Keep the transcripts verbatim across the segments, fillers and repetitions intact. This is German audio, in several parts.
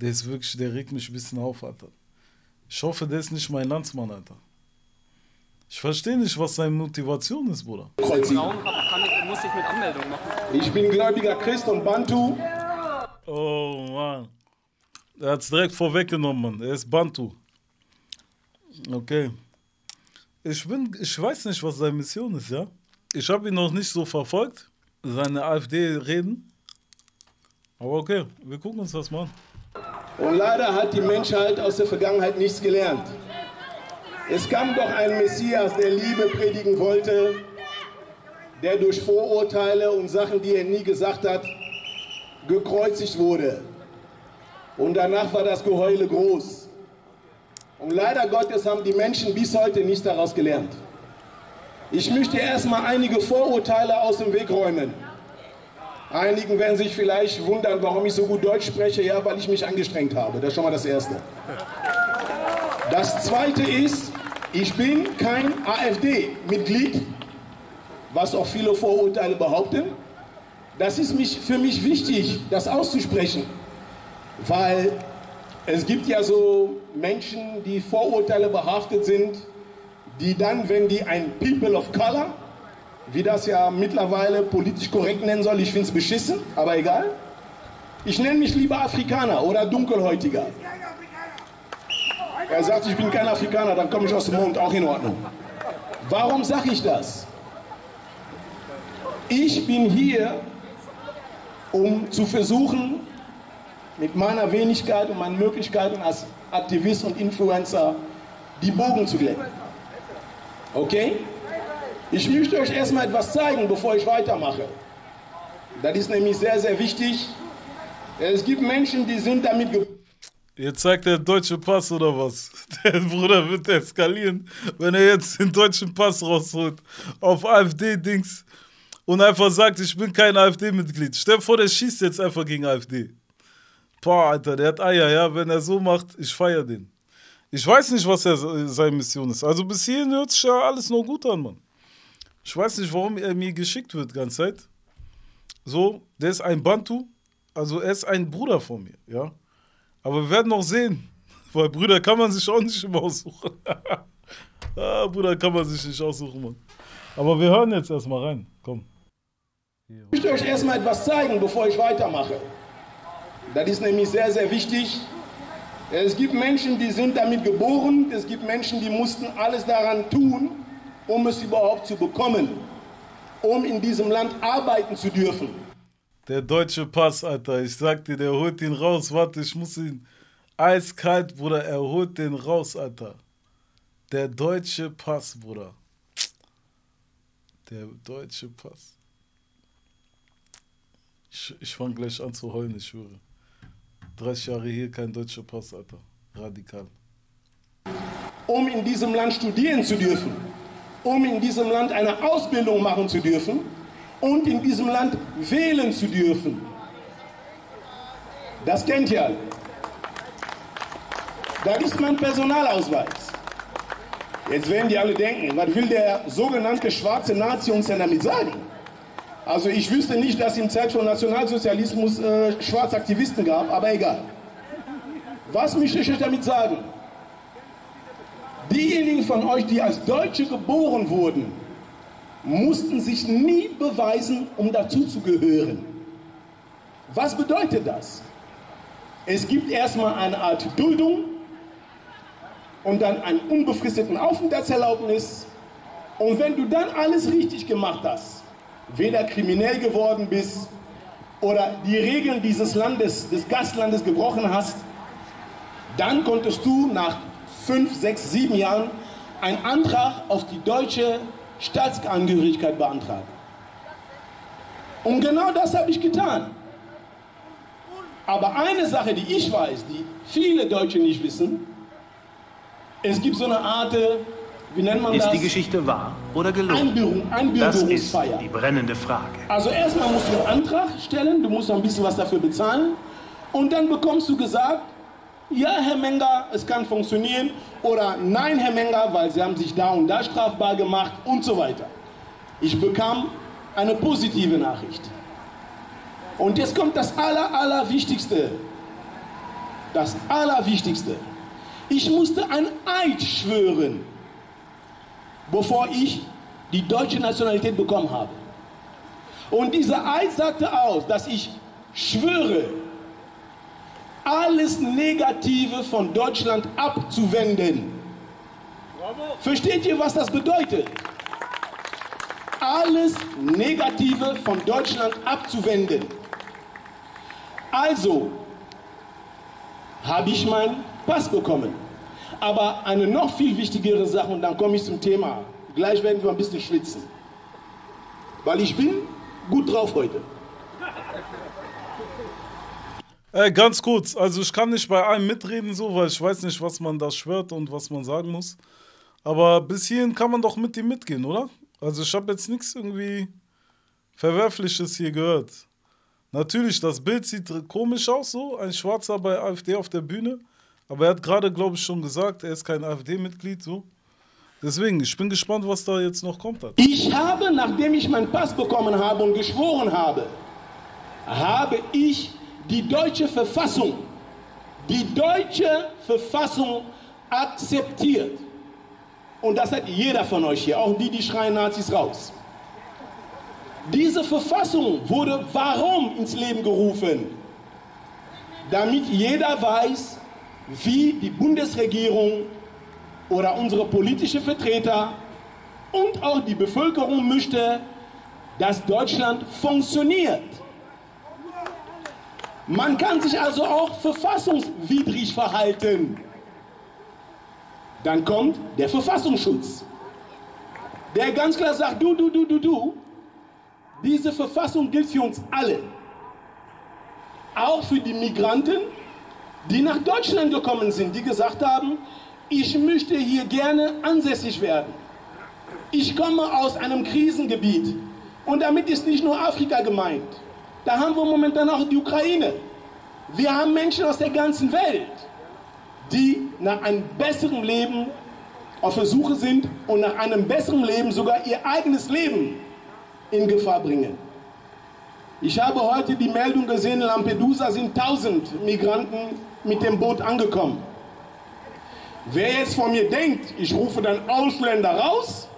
Der ist wirklich, der regt mich ein bisschen auf, Alter. Ich hoffe, der ist nicht mein Landsmann, Alter. Ich verstehe nicht, was seine Motivation ist, Bruder. Kreuzigen. Ich muss dich mit Anmeldung machen. Ich bin gläubiger Christ und Bantu. Oh, Mann. Er hat es direkt vorweggenommen, Mann. Er ist Bantu. Okay. Ich bin, ich weiß nicht, was seine Mission ist, ja. Ich habe ihn noch nicht so verfolgt, seine AfD-Reden. Aber okay, wir gucken uns das mal an. Und leider hat die Menschheit aus der Vergangenheit nichts gelernt. Es kam doch ein Messias, der Liebe predigen wollte, der durch Vorurteile und Sachen, die er nie gesagt hat, gekreuzigt wurde. Und danach war das Geheule groß. Und leider Gottes haben die Menschen bis heute nichts daraus gelernt. Ich möchte erstmal einige Vorurteile aus dem Weg räumen. Einigen werden sich vielleicht wundern, warum ich so gut Deutsch spreche. Ja, weil ich mich angestrengt habe. Das ist schon mal das Erste. Das Zweite ist, ich bin kein AfD-Mitglied, was auch viele Vorurteile behaupten. Das ist mich, für mich wichtig, das auszusprechen, weil es gibt ja so Menschen, die Vorurteile behaftet sind, die dann, wenn die ein People of Color, wie das ja mittlerweile politisch korrekt nennen soll, ich finde es beschissen, aber egal. Ich nenne mich lieber Afrikaner oder Dunkelhäutiger. Er sagt, ich bin kein Afrikaner, dann komme ich aus dem Mund, auch in Ordnung. Warum sage ich das? Ich bin hier, um zu versuchen, mit meiner Wenigkeit und meinen Möglichkeiten als Aktivist und Influencer die Bogen zu glätten. Okay? Ich möchte euch erstmal etwas zeigen, bevor ich weitermache. Das ist nämlich sehr, sehr wichtig. Es gibt Menschen, die sind damit geboren. Jetzt zeigt der deutsche Pass oder was? Der Bruder wird eskalieren, wenn er jetzt den deutschen Pass rausholt auf AfD-Dings und einfach sagt, ich bin kein AfD-Mitglied. Stell dir vor, der schießt jetzt einfach gegen AfD. Boah, Alter, der hat Eier, ja, wenn er so macht, ich feiere den. Ich weiß nicht, was er, seine Mission ist. Also bis hierhin hört sich ja alles noch gut an, Mann. Ich weiß nicht, warum er mir geschickt wird die ganze Zeit. So, der ist ein Bantu, also er ist ein Bruder von mir, ja. Aber wir werden noch sehen, weil Brüder kann man sich auch nicht immer aussuchen. ah, Bruder kann man sich nicht aussuchen, Mann. Aber wir hören jetzt erstmal rein, komm. Ich möchte euch erstmal etwas zeigen, bevor ich weitermache. Das ist nämlich sehr, sehr wichtig. Es gibt Menschen, die sind damit geboren. Es gibt Menschen, die mussten alles daran tun, um es überhaupt zu bekommen. Um in diesem Land arbeiten zu dürfen. Der deutsche Pass, Alter. Ich sag dir, der holt ihn raus. Warte, ich muss ihn... Eiskalt, Bruder. Er holt den raus, Alter. Der deutsche Pass, Bruder. Der deutsche Pass. Ich, ich fange gleich an zu heulen, ich schwöre. dreißig Jahre hier, kein deutscher Pass, Alter. Radikal. Um in diesem Land studieren zu dürfen, um in diesem Land eine Ausbildung machen zu dürfen und in diesem Land wählen zu dürfen. Das kennt ihr alle. Da ist mein Personalausweis. Jetzt werden die alle denken, was will der sogenannte schwarze Nazi uns denn damit sagen? Also ich wüsste nicht, dass in Zeit von Nationalsozialismus äh, Schwarzaktivisten gab, aber egal. Was möchte ich euch damit sagen? Diejenigen von euch, die als Deutsche geboren wurden, mussten sich nie beweisen, um dazuzugehören. Was bedeutet das? Es gibt erstmal eine Art Duldung und dann einen unbefristeten Aufenthaltserlaubnis. Und wenn du dann alles richtig gemacht hast, weder kriminell geworden bist oder die Regeln dieses Landes, des Gastlandes gebrochen hast, dann konntest du nach fünf, sechs, sieben Jahren einen Antrag auf die deutsche Staatsangehörigkeit beantragen. Und genau das habe ich getan. Aber eine Sache, die ich weiß, die viele Deutsche nicht wissen, es gibt so eine Art... Wie nennt man das? Ist die Geschichte wahr oder gelogen? Das ist die brennende Frage. Also erstmal musst du einen Antrag stellen, du musst noch ein bisschen was dafür bezahlen und dann bekommst du gesagt, ja Herr Menger, es kann funktionieren oder nein Herr Menger, weil sie haben sich da und da strafbar gemacht und so weiter. Ich bekam eine positive Nachricht. Und jetzt kommt das aller, aller Wichtigste. das Allerwichtigste. Ich musste einen Eid schwören, bevor ich die deutsche Nationalität bekommen habe. Und dieser Eid sagte aus, dass ich schwöre, alles Negative von Deutschland abzuwenden. Versteht ihr, was das bedeutet? Alles Negative von Deutschland abzuwenden. Also habe ich meinen Pass bekommen. Aber eine noch viel wichtigere Sache, und dann komme ich zum Thema. Gleich werden wir ein bisschen schwitzen. Weil ich bin gut drauf heute. Ey, ganz kurz, also ich kann nicht bei allem mitreden, so, weil ich weiß nicht, was man da schwört und was man sagen muss. Aber bis hierhin kann man doch mit ihm mitgehen, oder? Also ich habe jetzt nichts irgendwie Verwerfliches hier gehört. Natürlich, das Bild sieht komisch aus, so, ein Schwarzer bei AfD auf der Bühne. Aber er hat gerade, glaube ich, schon gesagt, er ist kein AfD-Mitglied, so. Deswegen, ich bin gespannt, was da jetzt noch kommt. Ich habe, nachdem ich meinen Pass bekommen habe und geschworen habe, habe ich die deutsche Verfassung, die deutsche Verfassung akzeptiert. Und das hat jeder von euch hier, auch die, die schreien Nazis raus. Diese Verfassung wurde warum ins Leben gerufen? Damit jeder weiß, wie die Bundesregierung oder unsere politischen Vertreter und auch die Bevölkerung möchte, dass Deutschland funktioniert. Man kann sich also auch verfassungswidrig verhalten. Dann kommt der Verfassungsschutz, der ganz klar sagt, du, du, du, du, du, diese Verfassung gilt für uns alle. Auch für die Migranten, die nach Deutschland gekommen sind, die gesagt haben, ich möchte hier gerne ansässig werden. Ich komme aus einem Krisengebiet. Und damit ist nicht nur Afrika gemeint. Da haben wir momentan auch die Ukraine. Wir haben Menschen aus der ganzen Welt, die nach einem besseren Leben auf der Suche sind und nach einem besseren Leben sogar ihr eigenes Leben in Gefahr bringen. Ich habe heute die Meldung gesehen, in Lampedusa sind tausend Migranten mit dem Boot angekommen. Wer jetzt von mir denkt, ich rufe dann Ausländer raus,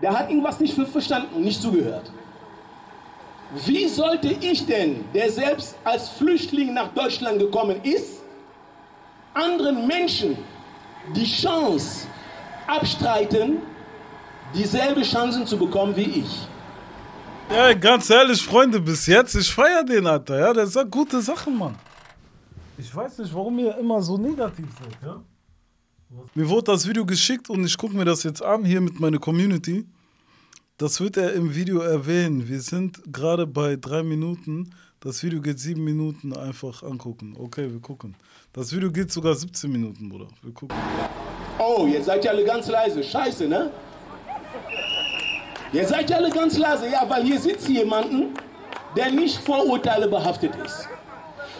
der hat irgendwas nicht verstanden und nicht zugehört. Wie sollte ich denn, der selbst als Flüchtling nach Deutschland gekommen ist, anderen Menschen die Chance abstreiten, dieselbe Chancen zu bekommen wie ich? Ja, ganz ehrlich, Freunde, bis jetzt, ich feiere den, Alter, ja, der sagt gute Sachen, Mann. Ich weiß nicht, warum ihr immer so negativ seid, ja? Mir wurde das Video geschickt und ich gucke mir das jetzt an, hier mit meiner Community. Das wird er im Video erwähnen. Wir sind gerade bei drei Minuten. Das Video geht sieben Minuten, einfach angucken. Okay, wir gucken. Das Video geht sogar siebzehn Minuten, Bruder. Wir gucken. Oh, jetzt seid ihr alle ganz leise. Scheiße, ne? Jetzt seid ihr alle ganz leise, ja, weil hier sitzt jemanden, der nicht Vorurteile behaftet ist.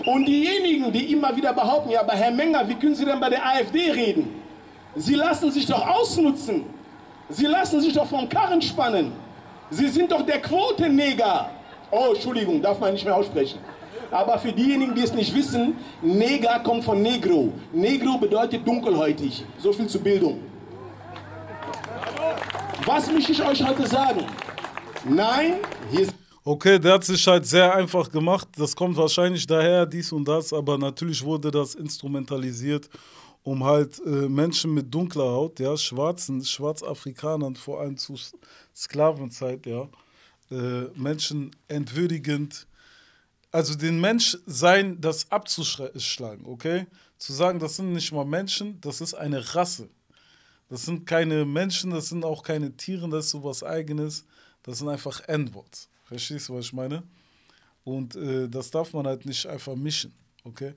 Und diejenigen, die immer wieder behaupten, ja, aber Herr Menger, wie können Sie denn bei der AfD reden? Sie lassen sich doch ausnutzen. Sie lassen sich doch vom Karren spannen. Sie sind doch der Quotenneger. Oh, Entschuldigung, darf man nicht mehr aussprechen. Aber für diejenigen, die es nicht wissen, Neger kommt von Negro. Negro bedeutet dunkelhäutig. So viel zur Bildung. Was möchte ich euch heute sagen? Nein, hier ist... Okay, der hat sich halt sehr einfach gemacht. Das kommt wahrscheinlich daher, dies und das. Aber natürlich wurde das instrumentalisiert, um halt äh, Menschen mit dunkler Haut, ja, Schwarzen, Schwarzafrikanern, vor allem zur Sklavenzeit, ja, äh, Menschen entwürdigend, also den Menschsein, das abzuschlagen, okay? Zu sagen, das sind nicht mal Menschen, das ist eine Rasse. Das sind keine Menschen, das sind auch keine Tiere, das ist sowas Eigenes. Das sind einfach N-Words. Verstehst du, was ich meine? Und äh, das darf man halt nicht einfach mischen, okay?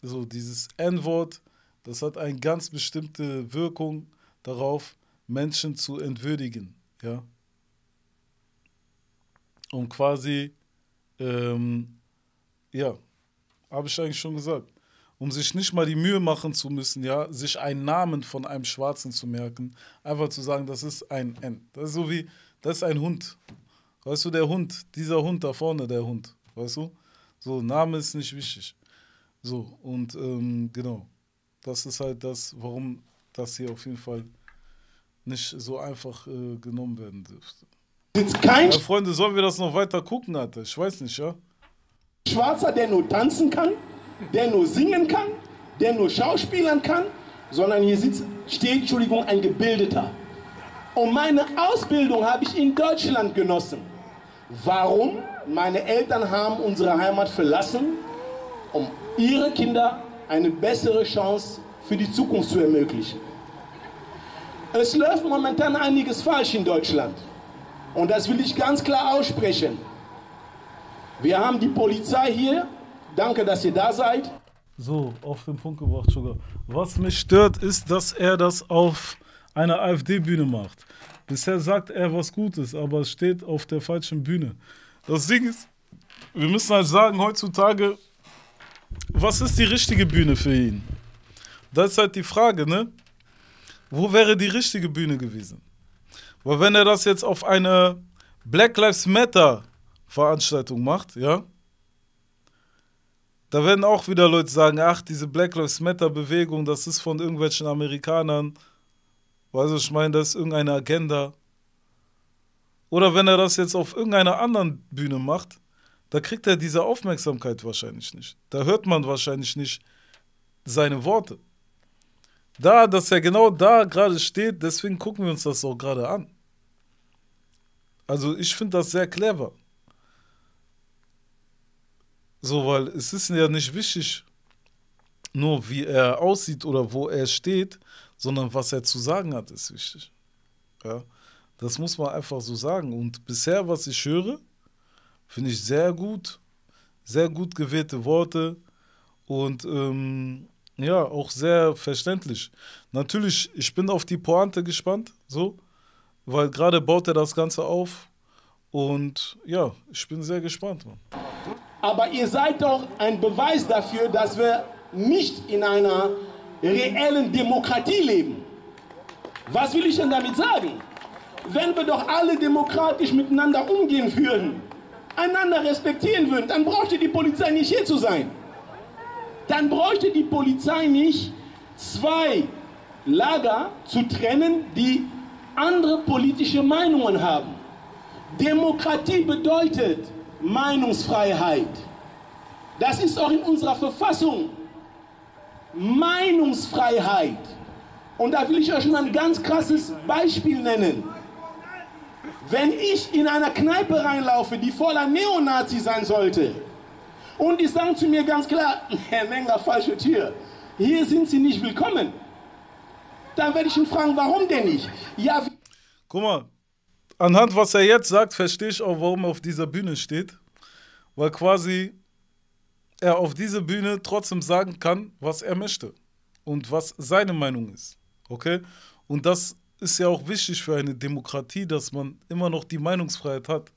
So, dieses N-Wort, das hat eine ganz bestimmte Wirkung darauf, Menschen zu entwürdigen, ja? Um quasi, ähm, ja, habe ich eigentlich schon gesagt, um sich nicht mal die Mühe machen zu müssen, ja, sich einen Namen von einem Schwarzen zu merken, einfach zu sagen, das ist ein N. Das ist so wie, das ist ein Hund. Weißt du, der Hund, dieser Hund da vorne, der Hund, weißt du? So, Name ist nicht wichtig. So, und ähm, genau, das ist halt das, warum das hier auf jeden Fall nicht so einfach äh, genommen werden dürfte. Kein ja, Freunde, sollen wir das noch weiter gucken, Alter? Ich weiß nicht, ja? Schwarzer, der nur tanzen kann, der nur singen kann, der nur schauspielern kann, sondern hier sitzt, steht, Entschuldigung, ein Gebildeter. Und meine Ausbildung habe ich in Deutschland genossen. Warum? Meine Eltern haben unsere Heimat verlassen, um ihre Kinder eine bessere Chance für die Zukunft zu ermöglichen. Es läuft momentan einiges falsch in Deutschland. Und das will ich ganz klar aussprechen. Wir haben die Polizei hier. Danke, dass ihr da seid. So, auf den Punkt gebracht, Sugar. Was mich stört, ist, dass er das auf einer AfD-Bühne macht. Bisher sagt er was Gutes, aber es steht auf der falschen Bühne. Das Ding ist, wir müssen halt sagen, heutzutage, was ist die richtige Bühne für ihn? Das ist halt die Frage, ne? Wo wäre die richtige Bühne gewesen? Weil wenn er das jetzt auf eine Black Lives Matter Veranstaltung macht, ja, da werden auch wieder Leute sagen, ach, diese Black Lives Matter Bewegung, das ist von irgendwelchen Amerikanern, also ich meine, das ist irgendeine Agenda. Oder wenn er das jetzt auf irgendeiner anderen Bühne macht, da kriegt er diese Aufmerksamkeit wahrscheinlich nicht. Da hört man wahrscheinlich nicht seine Worte. Da, dass er genau da gerade steht, deswegen gucken wir uns das auch gerade an. Also ich finde das sehr clever. So, weil es ist ja nicht wichtig, nur wie er aussieht oder wo er steht, sondern was er zu sagen hat, ist wichtig. Ja, das muss man einfach so sagen. Und bisher, was ich höre, finde ich sehr gut. Sehr gut gewählte Worte und ähm, ja, auch sehr verständlich. Natürlich, ich bin auf die Pointe gespannt, so, weil gerade baut er das Ganze auf und ja, ich bin sehr gespannt, Mann. Aber ihr seid doch ein Beweis dafür, dass wir nicht in einer reellen Demokratie leben. Was will ich denn damit sagen? Wenn wir doch alle demokratisch miteinander umgehen würden, einander respektieren würden, dann brauchte die Polizei nicht hier zu sein. Dann bräuchte die Polizei nicht zwei Lager zu trennen, die andere politische Meinungen haben. Demokratie bedeutet Meinungsfreiheit. Das ist auch in unserer Verfassung. Meinungsfreiheit. Und da will ich euch schon ein ganz krasses Beispiel nennen. Wenn ich in einer Kneipe reinlaufe, die voller Neonazi sein sollte, und die sagen zu mir ganz klar, Herr Menger, falsche Tür, hier sind Sie nicht willkommen. Dann werde ich ihn fragen, warum denn nicht? Ja, guck mal, anhand was er jetzt sagt, verstehe ich auch, warum er auf dieser Bühne steht. Weil quasi er auf dieser Bühne trotzdem sagen kann, was er möchte und was seine Meinung ist. Okay? Und das ist ja auch wichtig für eine Demokratie, dass man immer noch die Meinungsfreiheit hat.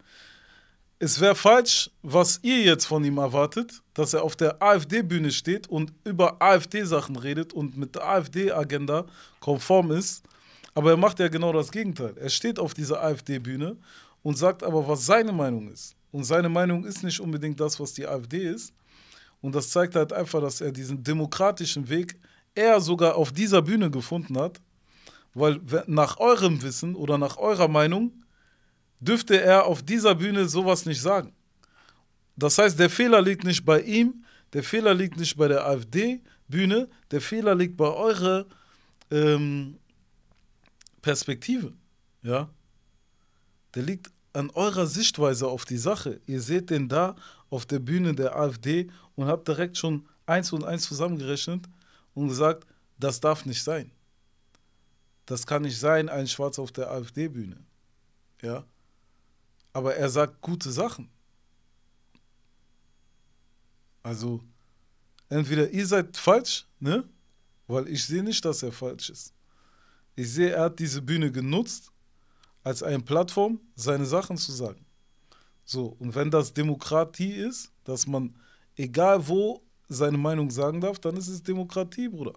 Es wäre falsch, was ihr jetzt von ihm erwartet, dass er auf der AfD-Bühne steht und über AfD-Sachen redet und mit der AfD-Agenda konform ist. Aber er macht ja genau das Gegenteil. Er steht auf dieser AfD-Bühne und sagt aber, was seine Meinung ist. Und seine Meinung ist nicht unbedingt das, was die AfD ist. Und das zeigt halt einfach, dass er diesen demokratischen Weg eher sogar auf dieser Bühne gefunden hat. Weil nach eurem Wissen oder nach eurer Meinung dürfte er auf dieser Bühne sowas nicht sagen. Das heißt, der Fehler liegt nicht bei ihm, der Fehler liegt nicht bei der AfD-Bühne, der Fehler liegt bei eurer ähm, Perspektive. Ja? Der liegt an eurer Sichtweise auf die Sache. Ihr seht den da auf der Bühne der AfD und habt direkt schon eins und eins zusammengerechnet und gesagt, das darf nicht sein. Das kann nicht sein, ein Schwarzer auf der AfD-Bühne. Ja? Aber er sagt gute Sachen. Also, entweder ihr seid falsch, ne? Weil ich sehe nicht, dass er falsch ist. Ich sehe, er hat diese Bühne genutzt, als eine Plattform, seine Sachen zu sagen. So, und wenn das Demokratie ist, dass man, egal wo, seine Meinung sagen darf, dann ist es Demokratie, Bruder.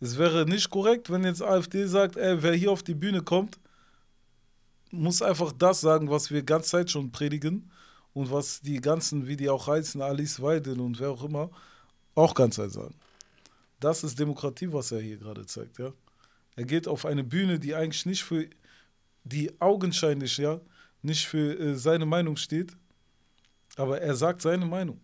Es wäre nicht korrekt, wenn jetzt AfD sagt, ey, wer hier auf die Bühne kommt, muss einfach das sagen, was wir die ganze Zeit schon predigen und was die ganzen, wie die auch heißen, Alice Weidel und wer auch immer, auch ganz ehrlich sagen. Das ist Demokratie, was er hier gerade zeigt. Ja? Er geht auf eine Bühne, die eigentlich nicht für die augenscheinlich ja nicht für äh, seine Meinung steht, aber er sagt seine Meinung.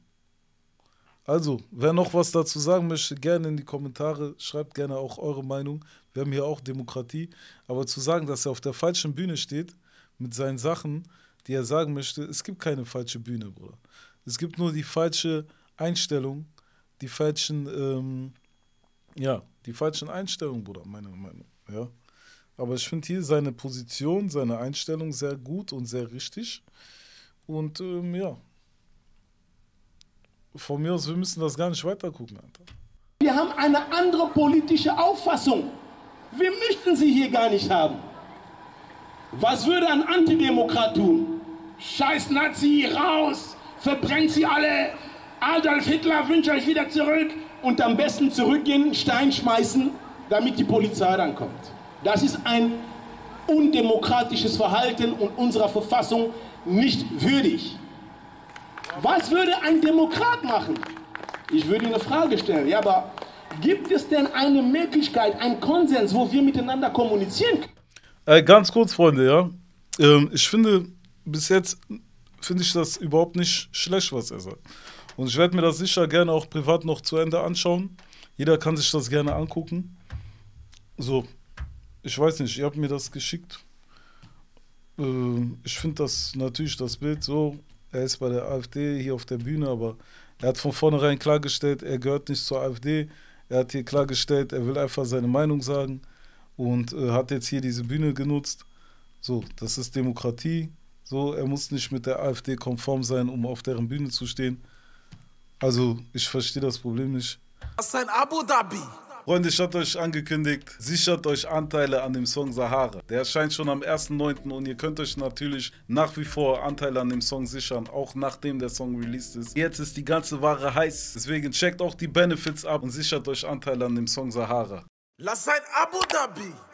Also, wer noch was dazu sagen möchte, gerne in die Kommentare, schreibt gerne auch eure Meinung. Wir haben hier auch Demokratie. Aber zu sagen, dass er auf der falschen Bühne steht, mit seinen Sachen, die er sagen möchte, es gibt keine falsche Bühne, Bruder. Es gibt nur die falsche Einstellung, die falschen, ähm, ja, die falschen Einstellungen, Bruder, meiner Meinung nach, ja. Aber ich finde hier seine Position, seine Einstellung sehr gut und sehr richtig. Und ähm, ja, von mir aus, wir müssen das gar nicht weiter gucken, Alter. Wir haben eine andere politische Auffassung. Wir möchten sie hier gar nicht haben. Was würde ein Antidemokrat tun? Scheiß Nazi, raus, verbrennt sie alle. Adolf Hitler wünscht euch wieder zurück. Und am besten zurückgehen, Stein schmeißen, damit die Polizei rankommt. Das ist ein undemokratisches Verhalten und unserer Verfassung nicht würdig. Was würde ein Demokrat machen? Ich würde eine Frage stellen. Ja, aber gibt es denn eine Möglichkeit, einen Konsens, wo wir miteinander kommunizieren können? Äh, ganz kurz, Freunde, ja. Ähm, ich finde, bis jetzt finde ich das überhaupt nicht schlecht, was er sagt. Und ich werde mir das sicher gerne auch privat noch zu Ende anschauen. Jeder kann sich das gerne angucken. So. Ich weiß nicht, ihr habt mir das geschickt. Ich finde das natürlich das Bild so, er ist bei der AfD hier auf der Bühne, aber er hat von vornherein klargestellt, er gehört nicht zur AfD. Er hat hier klargestellt, er will einfach seine Meinung sagen und hat jetzt hier diese Bühne genutzt. So, das ist Demokratie. So, er muss nicht mit der AfD konform sein, um auf deren Bühne zu stehen. Also, ich verstehe das Problem nicht. Das ist ein Abu Dhabi. Freunde, ich hatte euch angekündigt, sichert euch Anteile an dem Song Sahara. Der erscheint schon am ersten neunten und ihr könnt euch natürlich nach wie vor Anteile an dem Song sichern, auch nachdem der Song released ist. Jetzt ist die ganze Ware heiß, deswegen checkt auch die Benefits ab und sichert euch Anteile an dem Song Sahara. Lass sein Abu Dhabi!